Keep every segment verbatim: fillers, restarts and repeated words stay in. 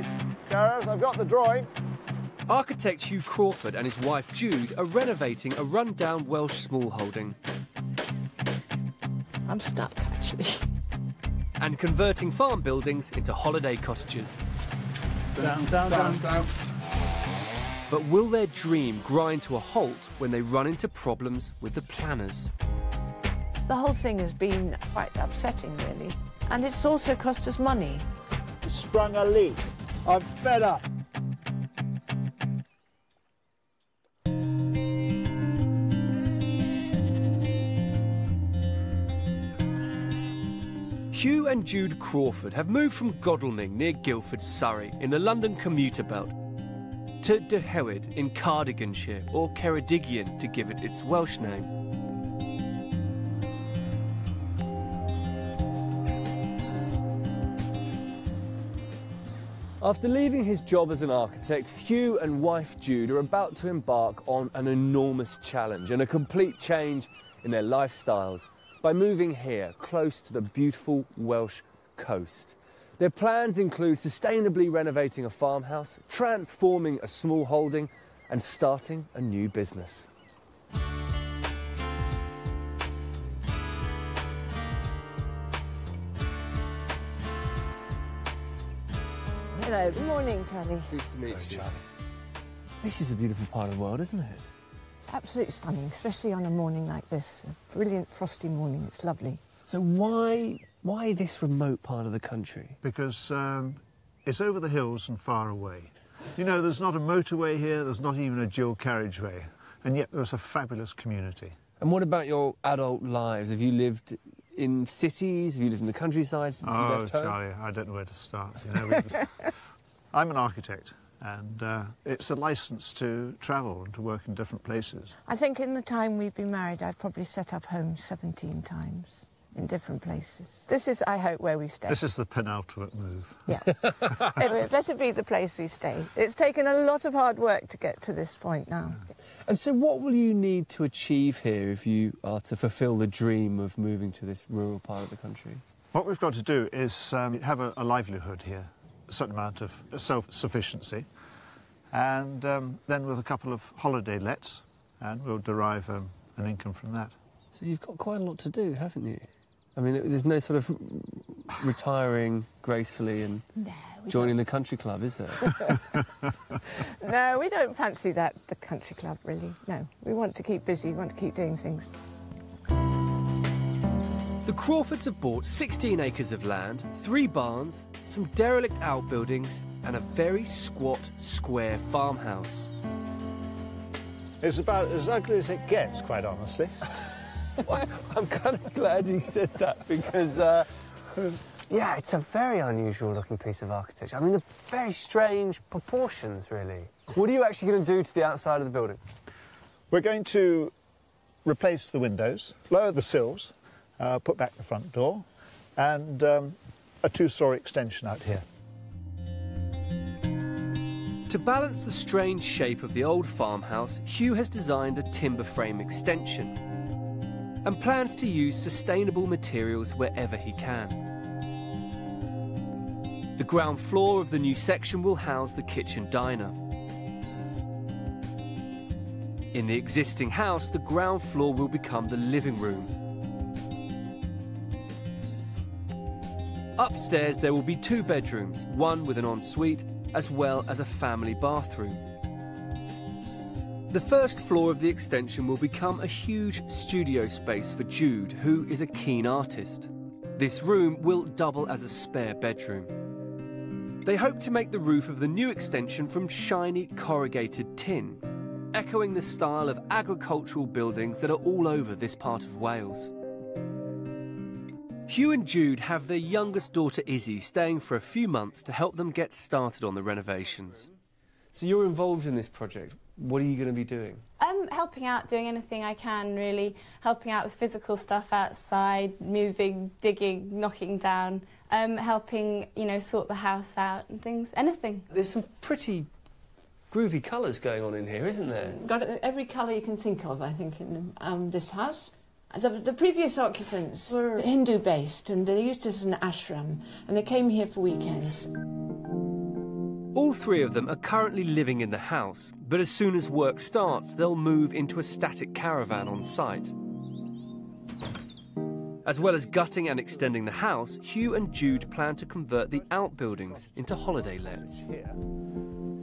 right, Gareth, I've got the drawing. Architect Hugh Crawford and his wife Jude are renovating a run-down Welsh smallholding. I'm stuck, actually. And converting farm buildings into holiday cottages. Down, down, down, down. But will their dream grind to a halt when they run into problems with the planners? The whole thing has been quite upsetting, really. And it's also cost us money. Sprung a leak. I'm fed up. Hugh and Jude Crawford have moved from Godalming near Guildford, Surrey, in the London commuter belt, to De Hewyd in Cardiganshire, or Ceredigion to give it its Welsh name. After leaving his job as an architect, Hugh and wife Jude are about to embark on an enormous challenge and a complete change in their lifestyles, by moving here, close to the beautiful Welsh coast. Their plans include sustainably renovating a farmhouse, transforming a small holding, and starting a new business. Hello, good morning, Charlie. Nice to meet you. This is a beautiful part of the world, isn't it? Absolutely stunning, especially on a morning like this. A brilliant frosty morning, it's lovely. So why, why this remote part of the country? Because um, it's over the hills and far away. You know, there's not a motorway here, there's not even a dual carriageway, and yet there's a fabulous community. And what about your adult lives? Have you lived in cities? Have you lived in the countryside since oh, you left home? Oh, Charlie, I don't know where to start. You know, I'm an architect. And uh, it's a licence to travel and to work in different places. I think in the time we've been married, I've probably set up home seventeen times in different places. This is, I hope, where we stay. This is the penultimate move. Yeah. It better be the place we stay. It's taken a lot of hard work to get to this point now. Yeah. And so what will you need to achieve here if you are to fulfil the dream of moving to this rural part of the country? What we've got to do is um, have a, a livelihood here. A certain amount of self-sufficiency, and um, then with a couple of holiday lets, and we'll derive um, an income from that. So you've got quite a lot to do, haven't you? I mean, there's no sort of retiring gracefully and no, joining don't. the country club, is there? No, we don't fancy that, the country club, really. No, we want to keep busy, we want to keep doing things. The Crawfords have bought sixteen acres of land, three barns, some derelict outbuildings, and a very squat, square farmhouse. It's about as ugly as it gets, quite honestly. I'm kind of glad you said that, because, uh, yeah, it's a very unusual-looking piece of architecture. I mean, the very strange proportions, really. What are you actually going to do to the outside of the building? We're going to replace the windows, lower the sills, Uh, put back the front door, and um, a two-storey extension out here. To balance the strange shape of the old farmhouse, Hugh has designed a timber frame extension and plans to use sustainable materials wherever he can. The ground floor of the new section will house the kitchen diner. In the existing house, the ground floor will become the living room. Upstairs, there will be two bedrooms, one with an ensuite, as well as a family bathroom. The first floor of the extension will become a huge studio space for Jude, who is a keen artist. This room will double as a spare bedroom. They hope to make the roof of the new extension from shiny corrugated tin, echoing the style of agricultural buildings that are all over this part of Wales. Hugh and Jude have their youngest daughter, Izzy, staying for a few months to help them get started on the renovations. So you're involved in this project. What are you going to be doing? Um, helping out, doing anything I can, really. Helping out with physical stuff outside, moving, digging, knocking down, um, helping, you know, sort the house out and things, anything. There's some pretty groovy colours going on in here, isn't there? Got every colour you can think of, I think, in um, this house. The, the previous occupants were Hindu-based, and they used it as an ashram, and they came here for weekends. All three of them are currently living in the house, but as soon as work starts, they'll move into a static caravan on site. As well as gutting and extending the house, Hugh and Jude plan to convert the outbuildings into holiday lets. Here,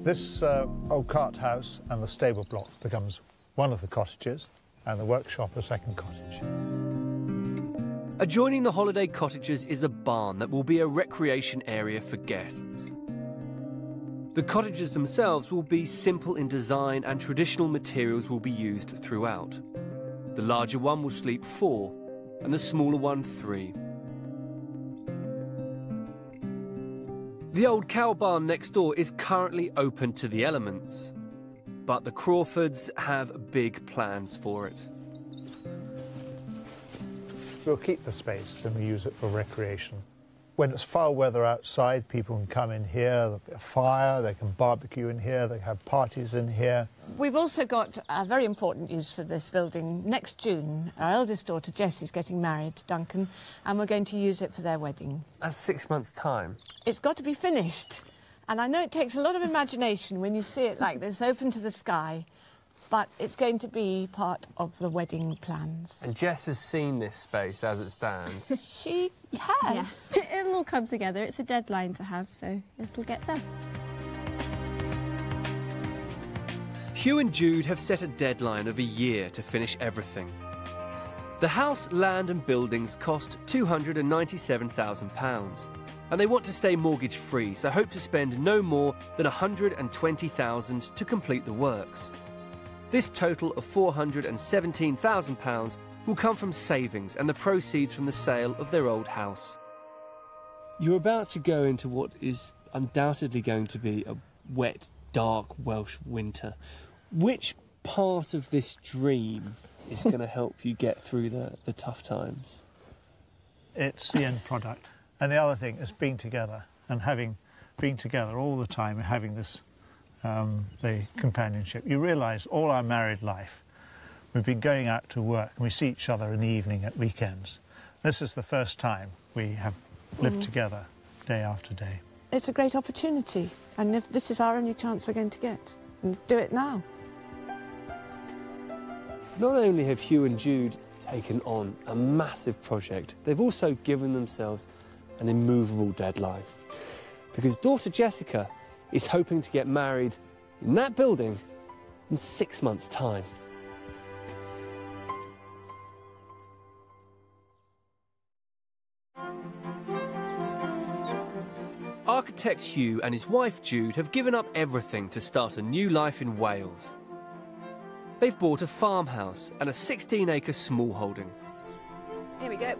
this uh, old cart house and the stable block becomes one of the cottages, and the workshop a second cottage. Adjoining the holiday cottages is a barn that will be a recreation area for guests. The cottages themselves will be simple in design, and traditional materials will be used throughout. The larger one will sleep four, and the smaller one three. The old cow barn next door is currently open to the elements, but the Crawfords have big plans for it. We'll keep the space when we use it for recreation. When it's foul weather outside, people can come in here, there'll be a fire, they can barbecue in here, they have parties in here. We've also got a very important use for this building. Next June, our eldest daughter Jessie's getting married to Duncan, and we're going to use it for their wedding. That's six months' time. It's got to be finished. And I know it takes a lot of imagination when you see it like this, open to the sky. But it's going to be part of the wedding plans. And Jess has seen this space as it stands. She has. Yeah. It'll all come together. It's a deadline to have, so it'll get done. Hugh and Jude have set a deadline of a year to finish everything. The house, land and buildings cost two hundred and ninety-seven thousand pounds. And they want to stay mortgage-free, so hope to spend no more than one hundred and twenty thousand pounds to complete the works. This total of four hundred and seventeen thousand pounds will come from savings and the proceeds from the sale of their old house. You're about to go into what is undoubtedly going to be a wet, dark Welsh winter. Which part of this dream is going to help you get through the, the tough times? It's the end product. And the other thing is being together and having being together all the time and having this... Um, the companionship. You realise all our married life, we've been going out to work and we see each other in the evening at weekends. This is the first time we have lived mm. together day after day. It's a great opportunity, and if this is our only chance we're going to get, and do it now. Not only have Hugh and Jude taken on a massive project, they've also given themselves an immovable deadline, because daughter Jessica is hoping to get married in that building in six months' time. Architect Hugh and his wife Jude have given up everything to start a new life in Wales. They've bought a farmhouse and a sixteen acre smallholding. Here we go.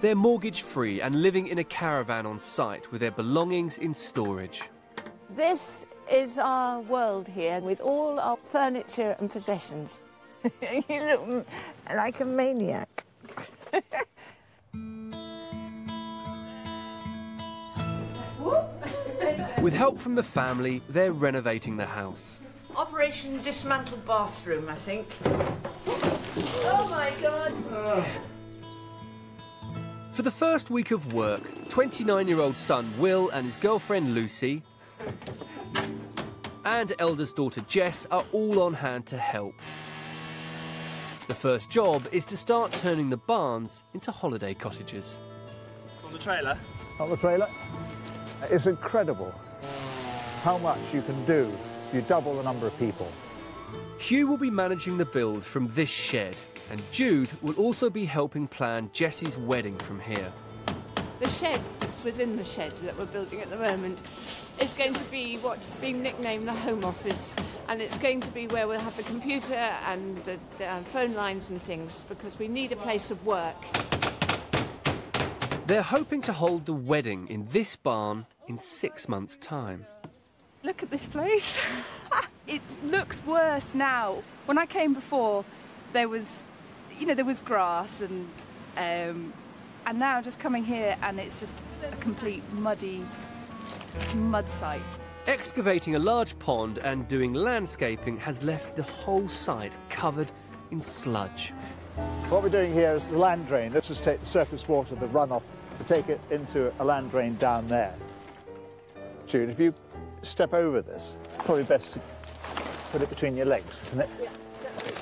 They're mortgage-free and living in a caravan on site with their belongings in storage. This is our world here, with all our furniture and possessions. You look like a maniac. With help from the family, they're renovating the house. Operation Dismantled Bathroom, I think. Oh, my God. Oh. For the first week of work, twenty-nine-year-old son Will and his girlfriend Lucy and eldest daughter Jess are all on hand to help. The first job is to start turning the barns into holiday cottages. On the trailer? On the trailer. It's incredible how much you can do. You double the number of people. Hugh will be managing the build from this shed, and Jude will also be helping plan Jessie's wedding from here. The shed that's within the shed that we're building at the moment is going to be what's been nicknamed the home office, and it's going to be where we'll have the computer and the, the phone lines and things, because we need a place of work. They're hoping to hold the wedding in this barn in six months' time. Look at this place. It looks worse now. When I came before, there was, you know, there was grass and... Um, And now just coming here, and it's just a complete muddy mud site. Excavating a large pond and doing landscaping has left the whole site covered in sludge. What we're doing here is the land drain. This is take the surface water, the runoff, to take it into a land drain down there. Jude, if you step over this, probably best to put it between your legs, isn't it? Yeah, definitely.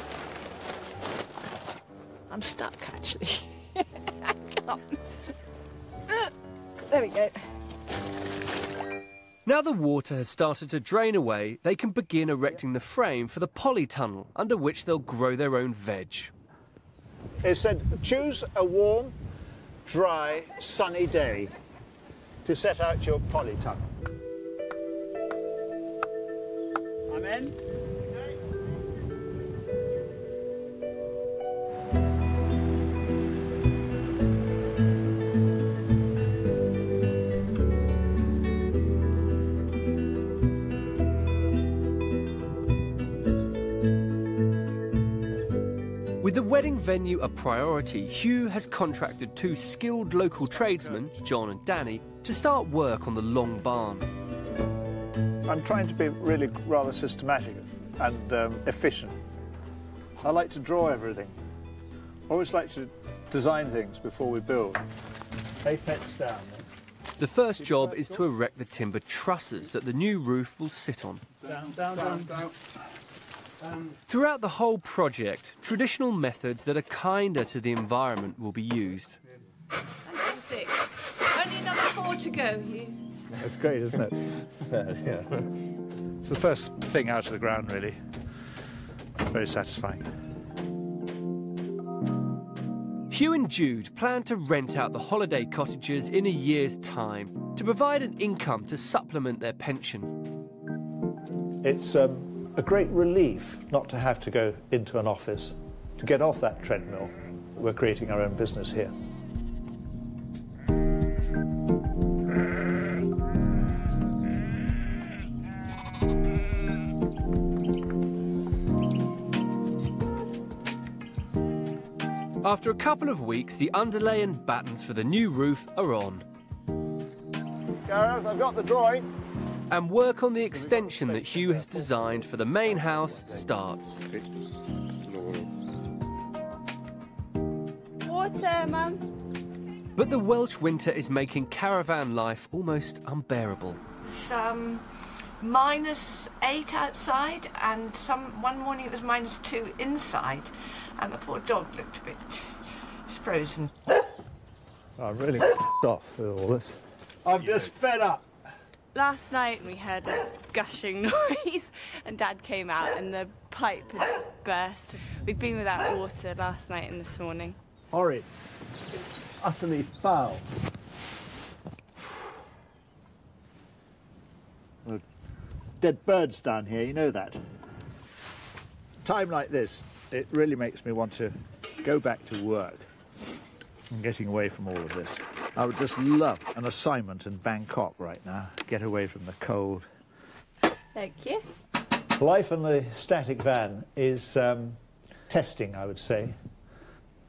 I'm stuck, actually. I can't. There we go. Now the water has started to drain away, they can begin erecting the frame for the polytunnel, under which they'll grow their own veg. It said, choose a warm, dry, sunny day to set out your polytunnel. I'm in. With the wedding venue a priority, Hugh has contracted two skilled local tradesmen, John and Danny, to start work on the long barn. I'm trying to be really rather systematic and um, efficient. I like to draw everything. I always like to design things before we build. They fence down. The first job is to erect the timber trusses that the new roof will sit on. Down, down, down, down. Um, Throughout the whole project, traditional methods that are kinder to the environment will be used. Fantastic. Only another four to go, Hugh. That's great, isn't it? Yeah, yeah. It's the first thing out of the ground, really. Very satisfying. Hugh and Jude plan to rent out the holiday cottages in a year's time to provide an income to supplement their pension. It's um, a great relief not to have to go into an office, to get off that treadmill. We're creating our own business here. After a couple of weeks, the underlay and battens for the new roof are on. Gareth, I've got the drawing. And work on the extension that Hugh has designed for the main house starts. Water, Mum. But the Welsh winter is making caravan life almost unbearable. It's um, minus eight outside, and some one morning it was minus two inside, and the poor dog looked a bit frozen. I'm really pissed off with all this. I'm just fed up. Last night we heard a gushing noise and Dad came out and the pipe had burst. We've been without water last night and this morning. Horrid. Utterly foul. Dead birds down here, you know that. Time like this, it really makes me want to go back to work and getting away from all of this. I would just love an assignment in Bangkok right now. Get away from the cold. Thank you. Life in the static van is um, testing, I would say.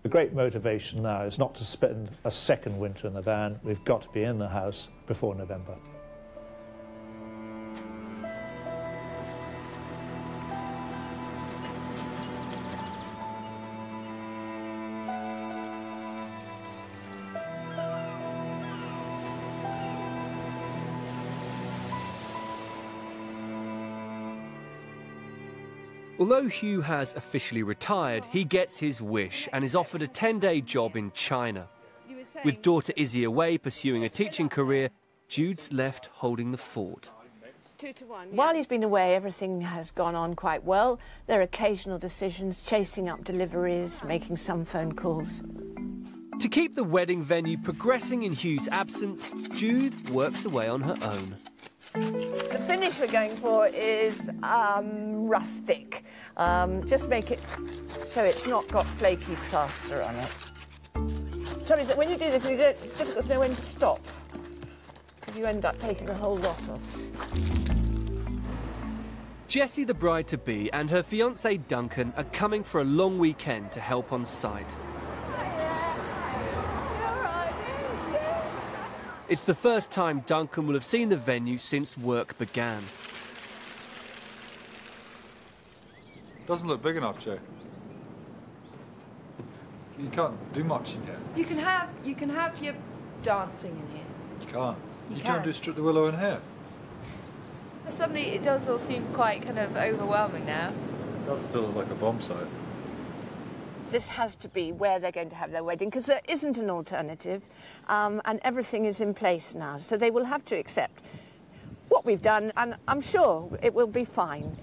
The great motivation now is not to spend a second winter in the van. We've got to be in the house before November. Although Hugh has officially retired, he gets his wish and is offered a ten-day job in China. With daughter Izzy away pursuing a teaching career, Jude's left holding the fort. Two to one, yeah. While he's been away, everything has gone on quite well. There are occasional decisions, chasing up deliveries, making some phone calls. To keep the wedding venue progressing in Hugh's absence, Jude works away on her own. The finish we're going for is um, rustic. Um, just make it so it's not got flaky plaster on it. The trouble is that when you do this, you don't, it's difficult to know when to stop. You end up taking a whole lot off. Jessie, the bride-to-be, and her fiancé Duncan are coming for a long weekend to help on site. It's the first time Duncan will have seen the venue since work began. Doesn't look big enough, Joe. You can't do much in here. You can have you can have your dancing in here. You can't. You, you can't do strip the willow in here. Suddenly it does all seem quite kind of overwhelming now. It does still look like a bomb site. This has to be where they're going to have their wedding, because there isn't an alternative, um, and everything is in place now, so they will have to accept what we've done, and I'm sure it will be fine.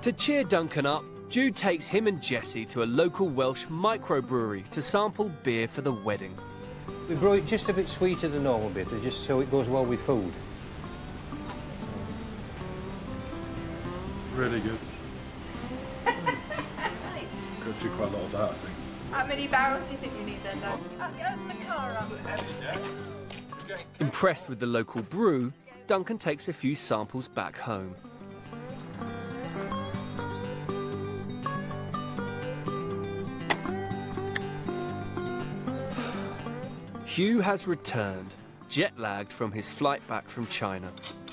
To cheer Duncan up, Jude takes him and Jessie to a local Welsh microbrewery to sample beer for the wedding. We brew it just a bit sweeter than normal bitter, just so it goes well with food. Really good. Go through quite a lot of that, I think. How many barrels do you think you need then, Dan? I'll open the car up. Impressed with the local brew, Duncan takes a few samples back home. Hugh has returned, jet-lagged from his flight back from China.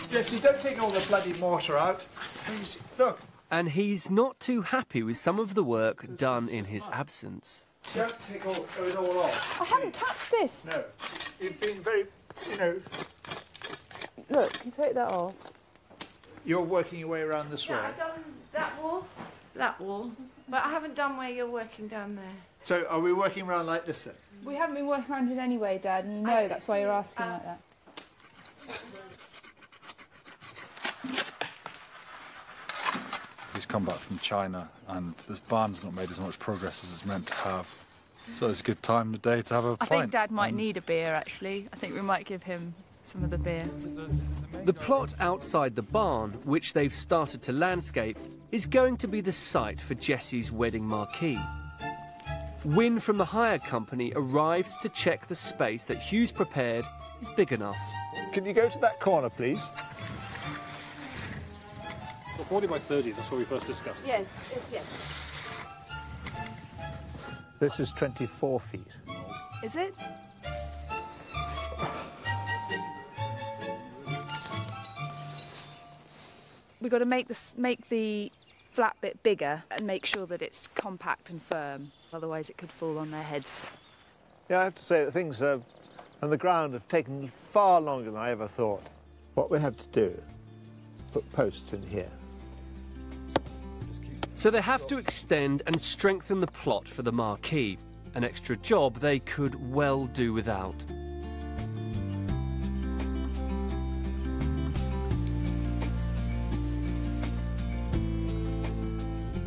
Jessie, don't take all the bloody mortar out. Please, look. And he's not too happy with some of the work done in his absence. Don't take all, throw it all off. I haven't touched this. No. You've been very, you know... Look, you take that off. You're working your way around this way. Yeah, I've done that wall, that wall. But I haven't done where you're working down there. So are we working around like this then? We haven't been working around it anyway, Dad, and you know that's why you're asking um, like that. He's come back from China, and this barn's not made as much progress as it's meant to have. So it's a good time of day to have a pint. I think Dad might um, need a beer, actually. I think we might give him some of the beer. The plot outside the barn, which they've started to landscape, is going to be the site for Jessie's wedding marquee. Wynn from the hire company arrives to check the space that Hugh's prepared is big enough. Can you go to that corner, please? So forty by thirty, that's what we first discussed. Yes, yes. This is twenty-four feet. Is it? We've got to make this, make the flat bit bigger and make sure that it's compact and firm. Otherwise it could fall on their heads. Yeah, I have to say that things uh, on the ground have taken far longer than I ever thought. What we have to do is put posts in here. So they have to extend and strengthen the plot for the marquee, an extra job they could well do without.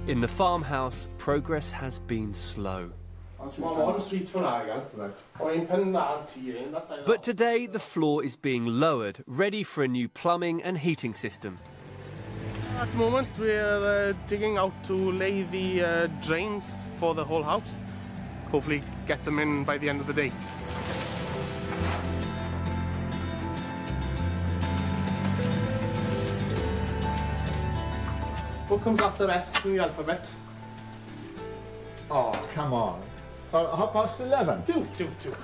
In the farmhouse, progress has been slow. But today, the floor is being lowered, ready for a new plumbing and heating system. At the moment, we're uh, digging out to lay the uh, drains for the whole house. Hopefully get them in by the end of the day. What comes after S in the alphabet? Oh, come on. Uh, half past eleven. Two, two, two.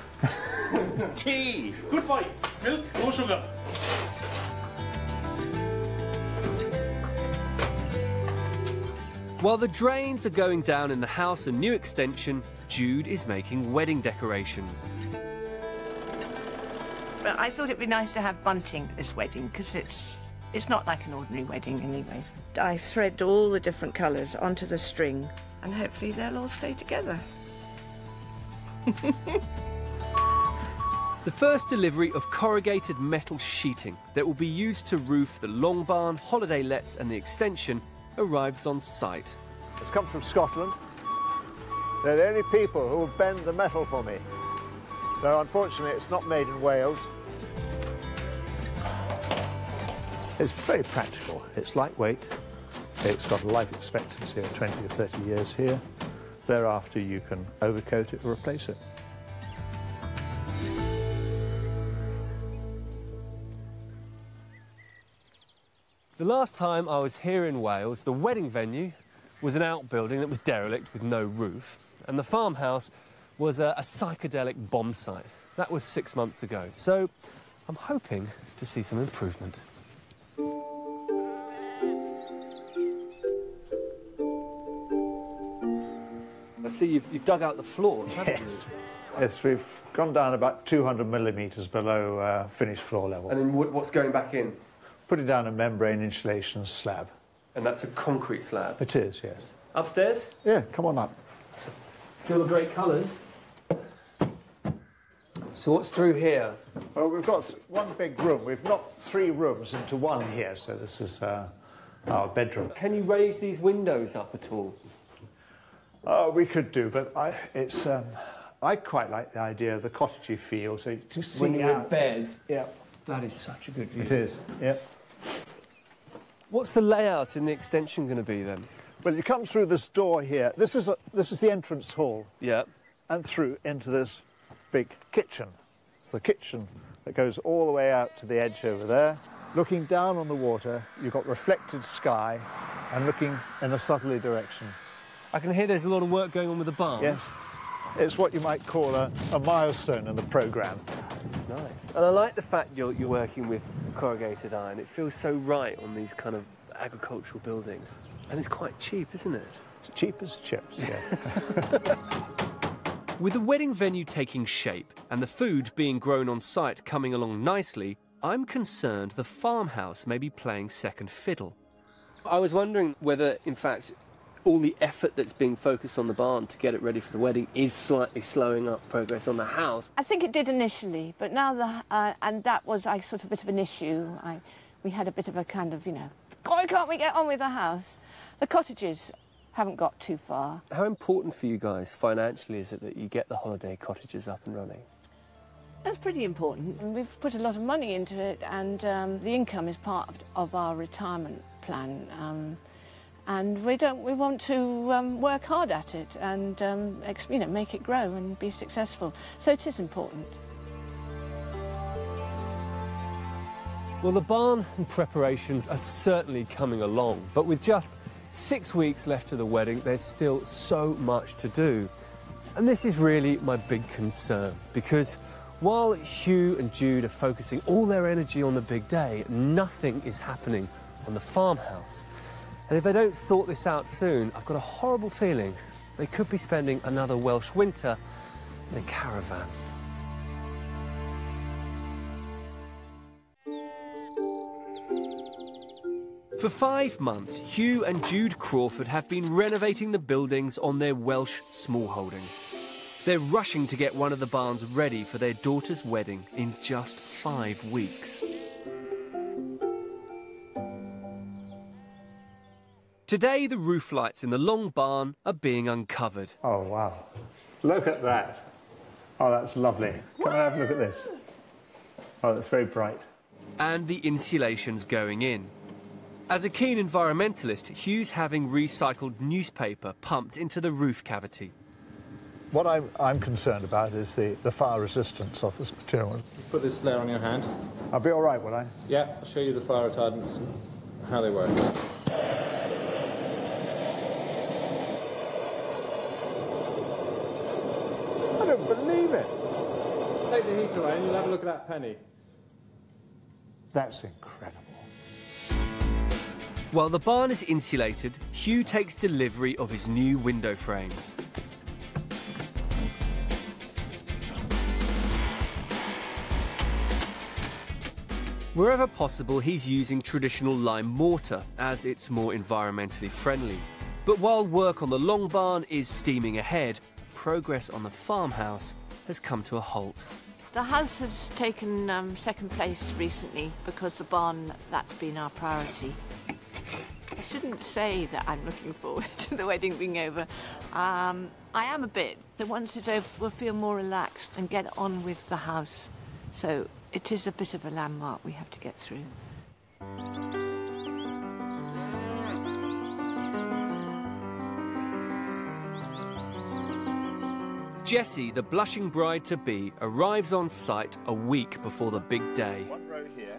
Tea. Good boy. Milk, no sugar. While the drains are going down in the house and new extension, Jude is making wedding decorations. Well, I thought it'd be nice to have bunting at this wedding, because it's... It's not like an ordinary wedding, anyway. I thread all the different colours onto the string, and hopefully they'll all stay together. The first delivery of corrugated metal sheeting that will be used to roof the Long Barn, Holiday Lets and the extension arrives on site. It's come from Scotland. They're the only people who will bend the metal for me. So, unfortunately, it's not made in Wales. It's very practical, it's lightweight, it's got a life expectancy of twenty to thirty years here. Thereafter you can overcoat it or replace it. The last time I was here in Wales, the wedding venue was an outbuilding that was derelict with no roof, and the farmhouse was a, a psychedelic bomb site. That was six months ago, so I'm hoping to see some improvement. I see you've, you've dug out the floor, haven't yes. you? Yes, we've gone down about two hundred millimetres below uh, finished floor level. And then what's going back in? Putting down a membrane insulation slab. And that's a concrete slab? It is, yes. Upstairs? Yeah, come on up. Still great colours. So what's through here? Well, we've got one big room. We've knocked three rooms into one here, so this is uh, our bedroom. Can you raise these windows up at all? Uh, we could do, but I, it's... Um, I quite like the idea of the cottagey feel, so you just see when you're out in bed. Yeah. That is such a good view. It is, yeah. What's the layout in the extension going to be, then? Well, you come through this door here. This is, a, this is the entrance hall. Yeah. And through into this big kitchen. It's the kitchen that goes all the way out to the edge over there. Looking down on the water, you've got reflected sky and looking in a southerly direction. I can hear there's a lot of work going on with the barn. Yes. It's what you might call a, a milestone in the programme. It's nice. And I like the fact you're, you're working with corrugated iron. It feels so right on these kind of agricultural buildings. And it's quite cheap, isn't it? It's cheap as chips, yeah. With the wedding venue taking shape and the food being grown on site coming along nicely, I'm concerned the farmhouse may be playing second fiddle. I was wondering whether, in fact, all the effort that's being focused on the barn to get it ready for the wedding is slightly slowing up progress on the house. I think it did initially, but now the... Uh, and that was I, sort of a bit of an issue. I, we had a bit of a kind of, you know, why can't we get on with the house? The cottages haven't got too far. How important for you guys financially is it that you get the holiday cottages up and running? That's pretty important. And we've put a lot of money into it, and um, the income is part of our retirement plan. Um, And we don't. We want to um, work hard at it and um, ex you know, make it grow and be successful. So it is important. Well, the barn and preparations are certainly coming along, but with just six weeks left to the wedding, there's still so much to do. And this is really my big concern, because while Hugh and Jude are focusing all their energy on the big day, nothing is happening on the farmhouse. And if they don't sort this out soon, I've got a horrible feeling they could be spending another Welsh winter in a caravan. For five months, Hugh and Jude Crawford have been renovating the buildings on their Welsh smallholding. They're rushing to get one of the barns ready for their daughter's wedding in just five weeks. Today, the roof lights in the long barn are being uncovered. Oh, wow. Look at that. Oh, that's lovely. Come and have a look at this. Oh, that's very bright. And the insulation's going in. As a keen environmentalist, Hugh's having recycled newspaper pumped into the roof cavity. What I'm, I'm concerned about is the, the fire resistance of this material. Put this layer on your hand. I'll be all right, will I? Yeah, I'll show you the fire retardants, how they work. And you'll have a look at that penny. That's incredible. While the barn is insulated, Hugh takes delivery of his new window frames. Wherever possible, he's using traditional lime mortar, as it's more environmentally friendly. But while work on the long barn is steaming ahead, progress on the farmhouse has come to a halt. The house has taken um, second place recently because the barn, that's been our priority. I shouldn't say that I'm looking forward to the wedding being over. Um, I am a bit. But once it's over, we'll feel more relaxed and get on with the house. So it is a bit of a landmark we have to get through. Jessie, the blushing bride-to-be, arrives on site a week before the big day. One row here.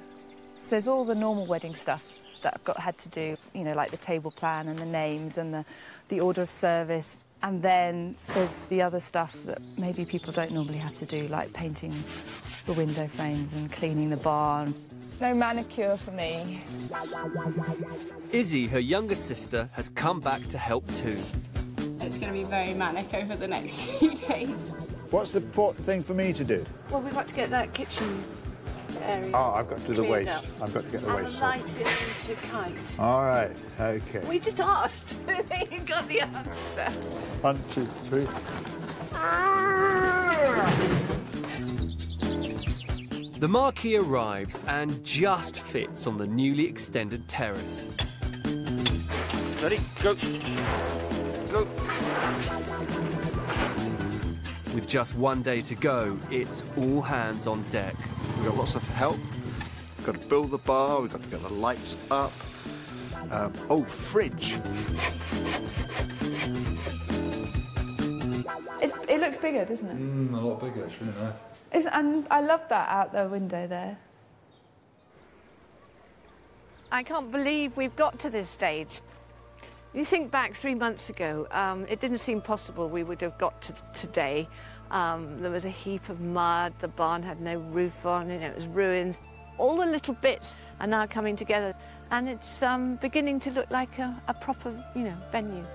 So there's all the normal wedding stuff that I've got had to do, you know, like the table plan and the names and the, the order of service. And then there's the other stuff that maybe people don't normally have to do, like painting the window frames and cleaning the barn. No manicure for me. Izzy, her younger sister, has come back to help too. It's going to be very manic over the next few days. What's the important thing for me to do? Well, we've got to get that kitchen area. Oh, I've got to do the waste. Up. I've got to get the and waste. And the lighting to kite. All right, OK. We just asked. You got the answer. One, two, three. The marquee arrives and just fits on the newly extended terrace. Ready? Go. Go. With just one day to go, it's all hands on deck. We've got lots of help. We've got to build the bar, we've got to get the lights up. Um, oh, fridge. It's, it looks bigger, doesn't it? Mm, a lot bigger, it's really nice. It's, and I love that out the window there. I can't believe we've got to this stage. You think back three months ago, um, it didn't seem possible we would have got to today. Um, there was a heap of mud, the barn had no roof on, and it was ruined. All the little bits are now coming together, and it's um, beginning to look like a, a proper, you know, venue.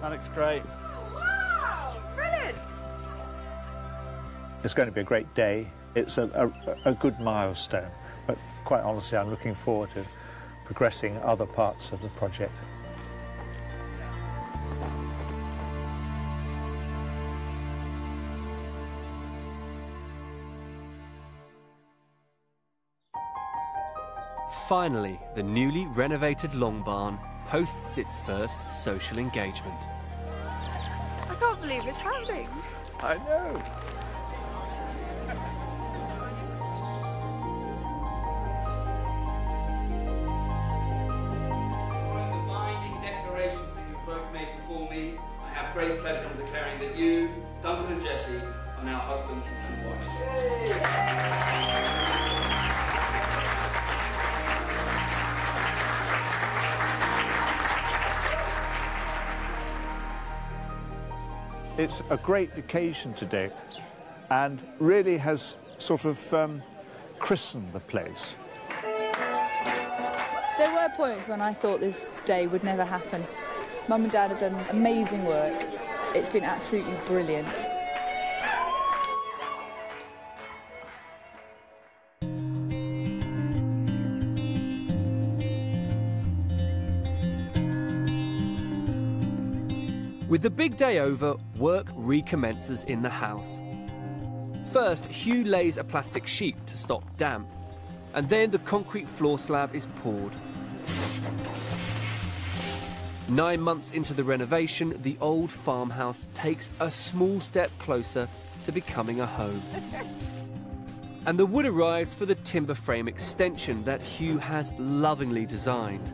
That looks great. Wow, brilliant! It's going to be a great day. It's a, a, a good milestone, but quite honestly, I'm looking forward to progressing other parts of the project. Finally, the newly renovated Long Barn hosts its first social engagement. I can't believe it's happening. I know. Great pleasure in declaring that you, Duncan and Jessie, are now husbands and wife. It's a great occasion today, and really has sort of um, christened the place. There were points when I thought this day would never happen. Mum and Dad have done amazing work. It's been absolutely brilliant. With the big day over, work recommences in the house. First, Hugh lays a plastic sheet to stop damp, and then the concrete floor slab is poured. Nine months into the renovation, the old farmhouse takes a small step closer to becoming a home. And the wood arrives for the timber frame extension that Hugh has lovingly designed.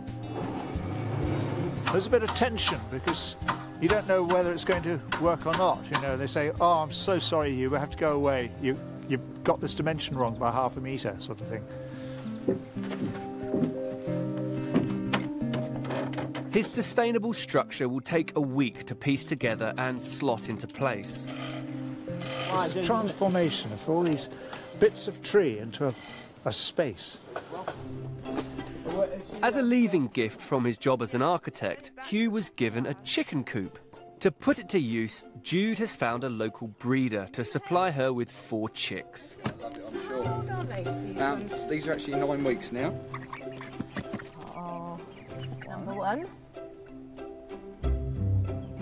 There's a bit of tension because you don't know whether it's going to work or not. You know, they say, oh, I'm so sorry, Hugh, we have to go away. You, you've got this dimension wrong by half a metre, sort of thing. His sustainable structure will take a week to piece together and slot into place. It's the transformation of all these bits of tree into a, a space. As a leaving gift from his job as an architect, Hugh was given a chicken coop. To put it to use, Jude has found a local breeder to supply her with four chicks. How old are they? Um, these are actually nine weeks now. Oh, number one.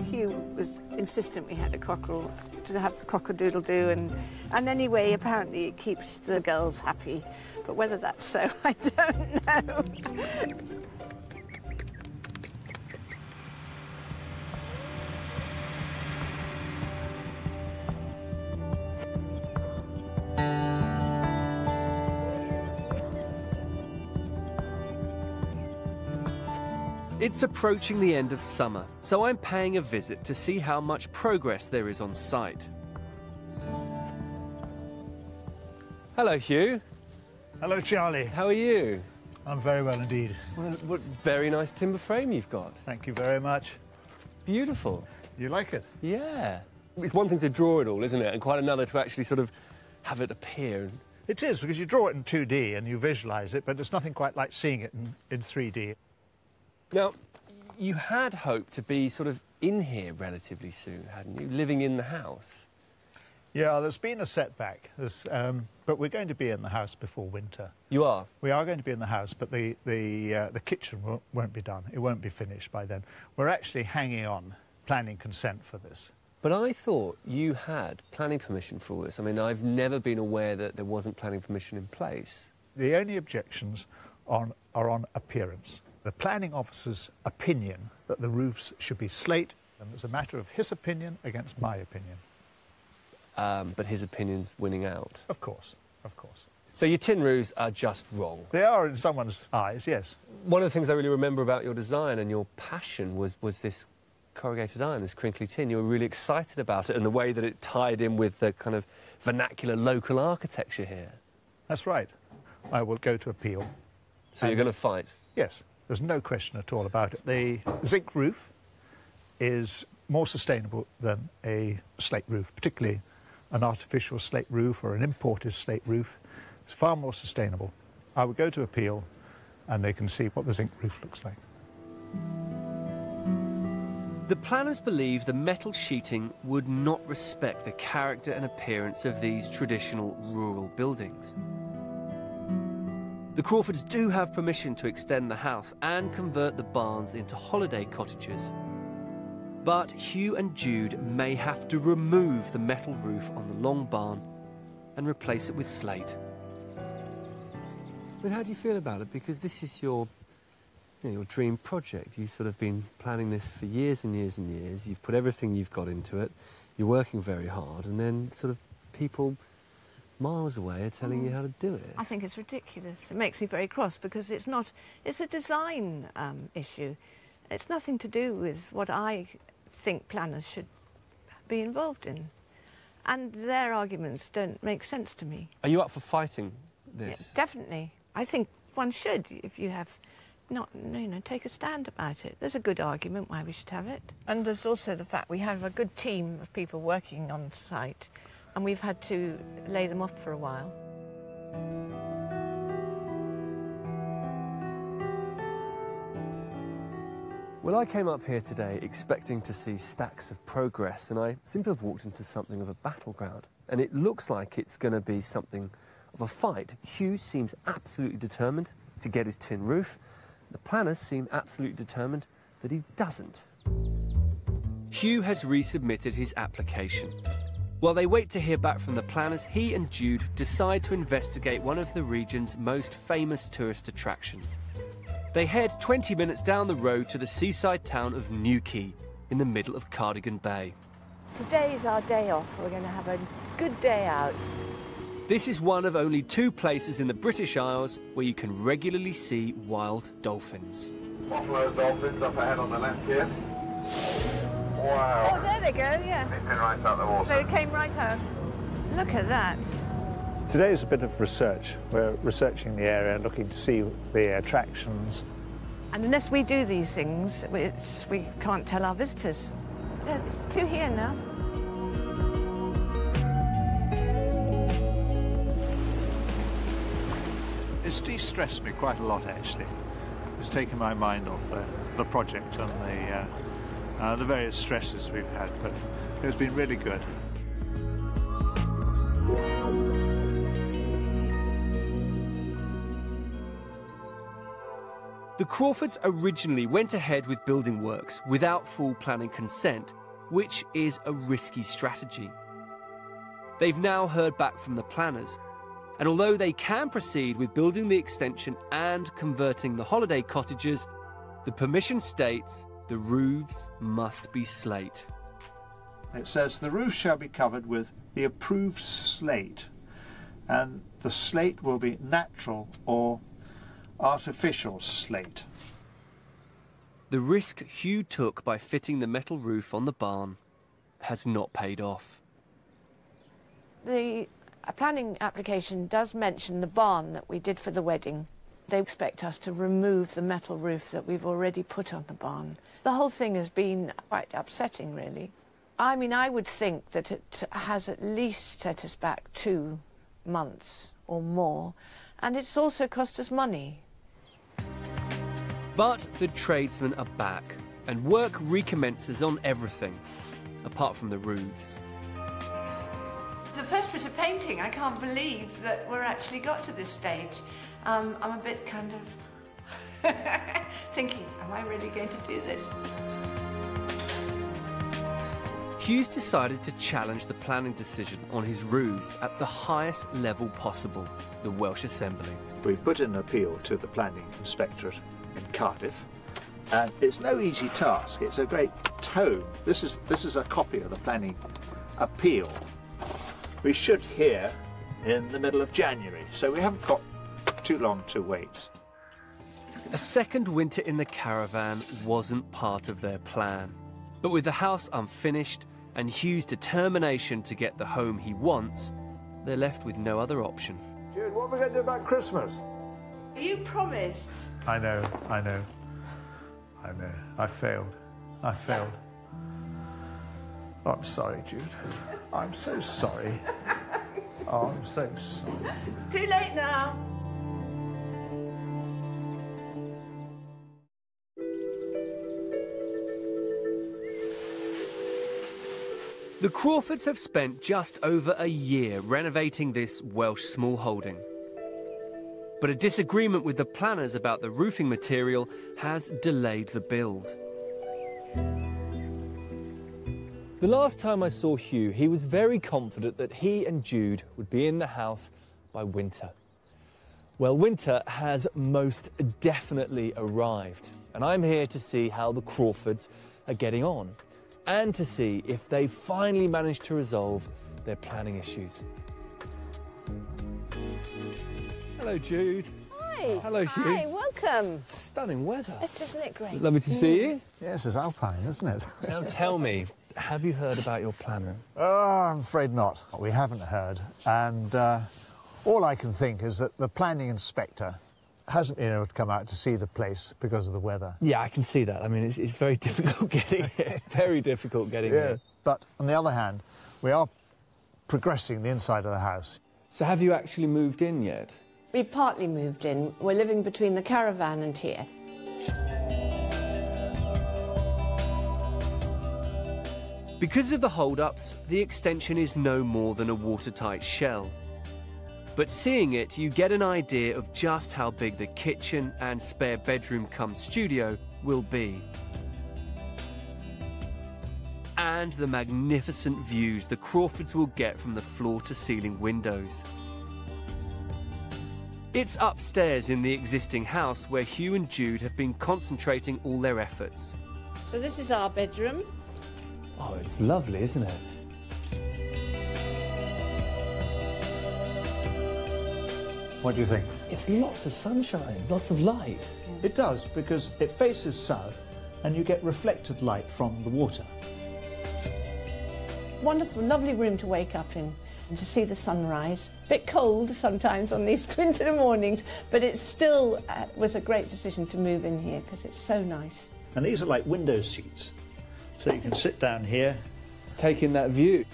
Hugh was insistent we had a cockerel, to have the cock-a-doodle-doo, and, and anyway, apparently it keeps the girls happy. But whether that's so, I don't know. It's approaching the end of summer, so I'm paying a visit to see how much progress there is on site. Hello, Hugh. Hello, Charlie. How are you? I'm very well indeed. Well, what very nice timber frame you've got. Thank you very much. Beautiful. You like it? Yeah. It's one thing to draw it all, isn't it? And quite another to actually sort of have it appear. It is, because you draw it in two D and you visualise it, but there's nothing quite like seeing it in, in three D. Now, you had hoped to be sort of in here relatively soon, hadn't you? Living in the house. Yeah, there's been a setback, um, but we're going to be in the house before winter. You are? We are going to be in the house, but the, the, uh, the kitchen won't, won't be done. It won't be finished by then. We're actually hanging on planning consent for this. But I thought you had planning permission for all this. I mean, I've never been aware that there wasn't planning permission in place. The only objections on, are on appearance. The planning officer's opinion that the roofs should be slate, and it's a matter of his opinion against my opinion. Um, but his opinion's winning out. Of course, of course. So your tin roofs are just wrong. They are in someone's eyes, yes. One of the things I really remember about your design and your passion was, was this corrugated iron, this crinkly tin. You were really excited about it and the way that it tied in with the kind of vernacular local architecture here. That's right. I will go to appeal. So and you're going to fight? Yes. There's no question at all about it. The zinc roof is more sustainable than a slate roof, particularly an artificial slate roof or an imported slate roof. It's far more sustainable. I would go to appeal and they can see what the zinc roof looks like. The planners believe the metal sheeting would not respect the character and appearance of these traditional rural buildings. The Crawfords do have permission to extend the house and convert the barns into holiday cottages. But Hugh and Jude may have to remove the metal roof on the long barn and replace it with slate. But how do you feel about it? Because this is your, you know, your dream project. You've sort of been planning this for years and years and years. You've put everything you've got into it. You're working very hard, and then sort of people miles away are telling mm. you how to do it. I think it's ridiculous. It makes me very cross because it's not... It's a design um, issue. It's nothing to do with what I think planners should be involved in. And their arguments don't make sense to me. Are you up for fighting this? Yeah, definitely. I think one should, if you have... Not, you know, take a stand about it. There's a good argument why we should have it. And there's also the fact we have a good team of people working on site. And we've had to lay them off for a while. Well, I came up here today expecting to see stacks of progress, and I seem to have walked into something of a battleground. And it looks like it's going to be something of a fight. Hugh seems absolutely determined to get his tin roof. The planners seem absolutely determined that he doesn't. Hugh has resubmitted his application. While they wait to hear back from the planners, he and Jude decide to investigate one of the region's most famous tourist attractions. They head twenty minutes down the road to the seaside town of Newquay, in the middle of Cardigan Bay. Today's our day off. We're going to have a good day out. This is one of only two places in the British Isles where you can regularly see wild dolphins. Buffalo dolphins up ahead on the left here. Wow. Oh, there they go, yeah. They came right out the water. They came right out. Look at that. Today is a bit of research. We're researching the area, looking to see the attractions. And unless we do these things, it's, we can't tell our visitors. There's two here now. It's de-stressed me quite a lot, actually. It's taken my mind off the, the project and the... Uh, Uh, the various stresses we've had, but it's been really good. The Crawfords originally went ahead with building works without full planning consent, which is a risky strategy. They've now heard back from the planners, and although they can proceed with building the extension and converting the holiday cottages, the permission states the roofs must be slate. It says the roof shall be covered with the approved slate, and the slate will be natural or artificial slate. The risk Hugh took by fitting the metal roof on the barn has not paid off. The planning application does mention the barn that we did for the wedding. They expect us to remove the metal roof that we've already put on the barn. The whole thing has been quite upsetting, really. I mean, I would think that it has at least set us back two months or more, and it's also cost us money. But the tradesmen are back, and work recommences on everything, apart from the roofs. desperate at painting. I can't believe that we're actually got to this stage. Um, I'm a bit kind of thinking, am I really going to do this? Hugh's decided to challenge the planning decision on his roofs at the highest level possible, the Welsh Assembly. We've put an appeal to the Planning Inspectorate in Cardiff, and it's no easy task. It's a great tome. This is, this is a copy of the planning appeal. We should hear in the middle of January, so we haven't got too long to wait. A second winter in the caravan wasn't part of their plan, but with the house unfinished and Hugh's determination to get the home he wants, they're left with no other option. Jude, what are we going to do about Christmas? You promised. I know, I know, I know. I failed, I failed. Yeah. I'm sorry, Jude. I'm so sorry. Oh, I'm so sorry. Too late now. The Crawfords have spent just over a year renovating this Welsh small holding. But a disagreement with the planners about the roofing material has delayed the build. The last time I saw Hugh, he was very confident that he and Jude would be in the house by winter. Well, winter has most definitely arrived, and I'm here to see how the Crawfords are getting on, and to see if they finally managed to resolve their planning issues. Hello, Jude. Hi. Hello, Hugh. Hi, welcome. Stunning weather. Isn't it great? Lovely to see you. Yes, it's alpine, isn't it? Now tell me, have you heard about your planner? Oh, I'm afraid not. We haven't heard. And uh, all I can think is that the planning inspector hasn't been able to come out to see the place because of the weather. Yeah, I can see that. I mean, it's, it's very difficult getting here. Very difficult getting yeah. here. But on the other hand, we are progressing the inside of the house. So have you actually moved in yet? We've partly moved in. We're living between the caravan and here. Because of the hold-ups, the extension is no more than a watertight shell. But seeing it, you get an idea of just how big the kitchen and spare bedroom cum studio will be. And the magnificent views the Crawfords will get from the floor-to-ceiling windows. It's upstairs in the existing house where Hugh and Jude have been concentrating all their efforts. So this is our bedroom. Oh, it's lovely, isn't it? What do you think? It's lots of sunshine, lots of light. It does, because it faces south and you get reflected light from the water. Wonderful, lovely room to wake up in and to see the sunrise. A bit cold sometimes on these winter mornings, but it still uh, was a great decision to move in here because it's so nice. And these are like window seats, so you can sit down here. Take in that view.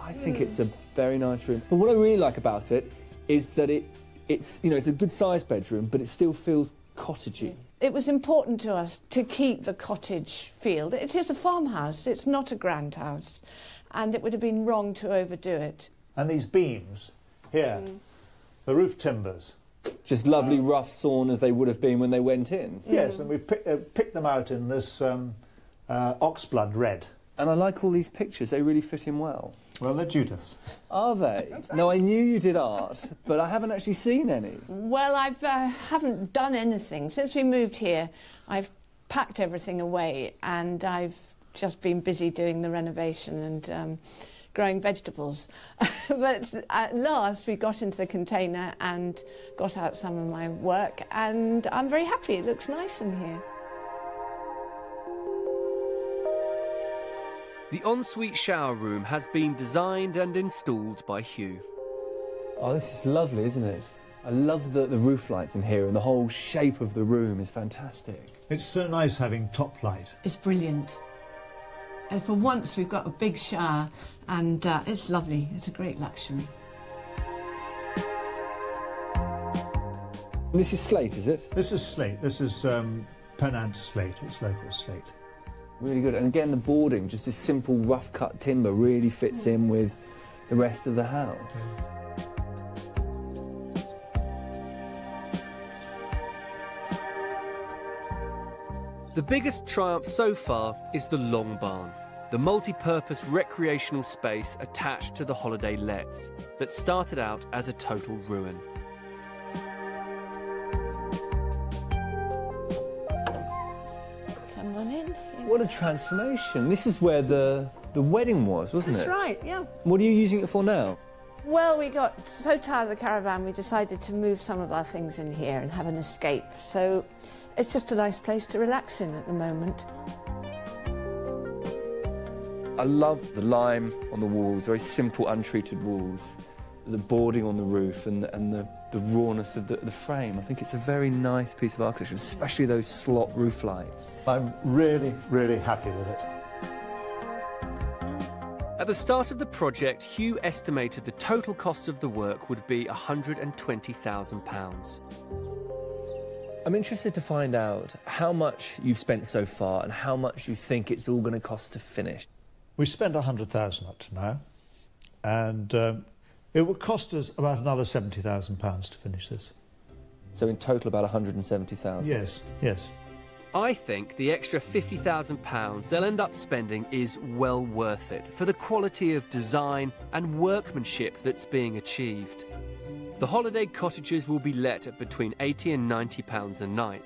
I think mm. it's a very nice room. But what I really like about it is that it It's, you know, it's a good-sized bedroom, but it still feels cottagey. It was important to us to keep the cottage feel. It is a farmhouse, it's not a grand house, and it would have been wrong to overdo it. And these beams here, mm. the roof timbers. Just lovely, rough sawn as they would have been when they went in. Mm. Yes, and we pick, uh, picked them out in this um, uh, oxblood red. And I like all these pictures, they really fit in well. Well, they're Judas. Are they? No, I knew you did art, but I haven't actually seen any. Well, I uh, haven't done anything. Since we moved here, I've packed everything away and I've just been busy doing the renovation and um, growing vegetables. But at last we got into the container and got out some of my work and I'm very happy. It looks nice in here. The ensuite shower room has been designed and installed by Hugh. Oh, this is lovely, isn't it? I love the, the roof lights in here and the whole shape of the room is fantastic. It's so nice having top light. It's brilliant. And for once we've got a big shower and uh, it's lovely. It's a great luxury. This is slate, is it? This is slate. This is um, Pennant slate. It's local slate. Really good, and again the boarding, just this simple rough cut timber really fits in with the rest of the house. Mm. The biggest triumph so far is the Long Barn, the multi-purpose recreational space attached to the holiday lets that started out as a total ruin. Come on in. What a transformation. This is where the, the wedding was, wasn't it? That's right, yeah. What are you using it for now? Well, we got so tired of the caravan, we decided to move some of our things in here and have an escape. So it's just a nice place to relax in at the moment. I love the lime on the walls, very simple, untreated walls, the boarding on the roof and, and the, the rawness of the, the frame. I think it's a very nice piece of architecture, especially those slot roof lights. I'm really, really happy with it. At the start of the project, Hugh estimated the total cost of the work would be one hundred and twenty thousand pounds. I'm interested to find out how much you've spent so far and how much you think it's all going to cost to finish. We've spent one hundred thousand pounds up to now, and um, it will cost us about another seventy thousand pounds to finish this. So in total about one hundred and seventy thousand pounds? Yes, yes. I think the extra fifty thousand pounds they'll end up spending is well worth it for the quality of design and workmanship that's being achieved. The holiday cottages will be let at between eighty and ninety pounds a night.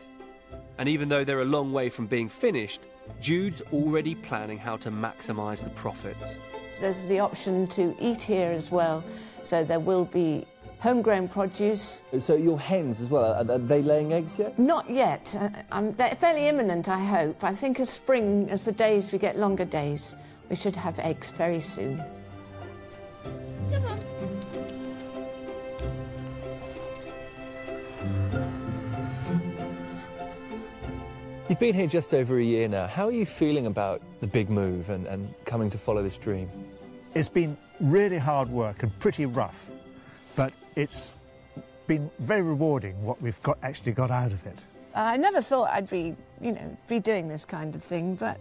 And even though they're a long way from being finished, Jude's already planning how to maximise the profits. There's the option to eat here as well, so there will be homegrown produce. So your hens as well, are they laying eggs yet? Not yet. Um, they're fairly imminent, I hope. I think as spring, as the days, we get longer days, we should have eggs very soon. You've been here just over a year now. How are you feeling about the big move and, and coming to follow this dream? It's been really hard work and pretty rough, but it's been very rewarding what we've got actually got out of it. I never thought I'd be, you know, be doing this kind of thing, but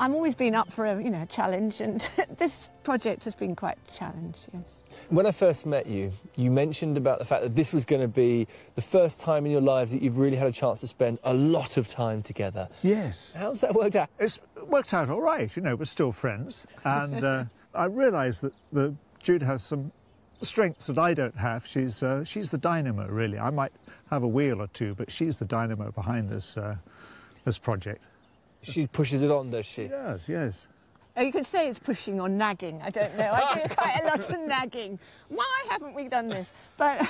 I've always been up for a, you know, challenge, and this project has been quite a challenge, yes. When I first met you, you mentioned about the fact that this was going to be the first time in your lives that you've really had a chance to spend a lot of time together. Yes. How's that worked out? It's worked out all right, you know, we're still friends, and uh, I realise that the, Jude has some strengths that I don't have. She's, uh, she's the dynamo, really. I might have a wheel or two, but she's the dynamo behind this, uh, this project. She pushes it on, does she? Yes, yes. Oh, you could say it's pushing or nagging, I don't know. I do quite a lot of nagging. Why haven't we done this? But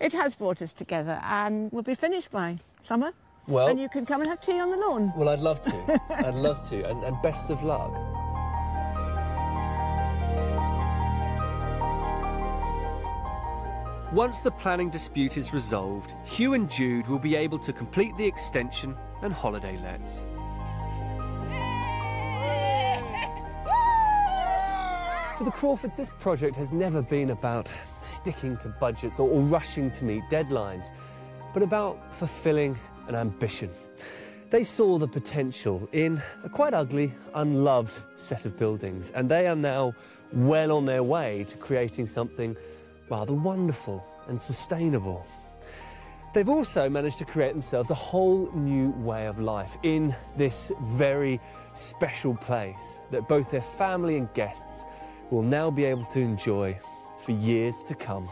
it has brought us together, and we'll be finished by summer. Well... And you can come and have tea on the lawn. Well, I'd love to. I'd love to, and, and best of luck. Once the planning dispute is resolved, Hugh and Jude will be able to complete the extension and holiday lets. For the Crawfords, this project has never been about sticking to budgets or, or rushing to meet deadlines, but about fulfilling an ambition. They saw the potential in a quite ugly, unloved set of buildings, and they are now well on their way to creating something rather wonderful and sustainable. They've also managed to create themselves a whole new way of life in this very special place that both their family and guests will now be able to enjoy for years to come.